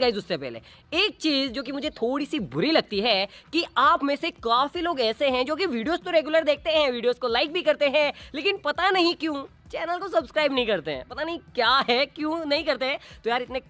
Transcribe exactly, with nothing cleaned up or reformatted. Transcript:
Guys उससे पहले एक चीज जो कि मुझे थोड़ी सी बुरी लगती है कि आप में से काफी लोग ऐसे हैं जो कि वीडियोस तो रेगुलर देखते हैं, वीडियोस को लाइक भी करते हैं, लेकिन पता नहीं क्यों चैनल को सब्सक्राइब नहीं करते हैं। पता नहीं क्या है, क्यों नहीं करते हैं। तो यार इतने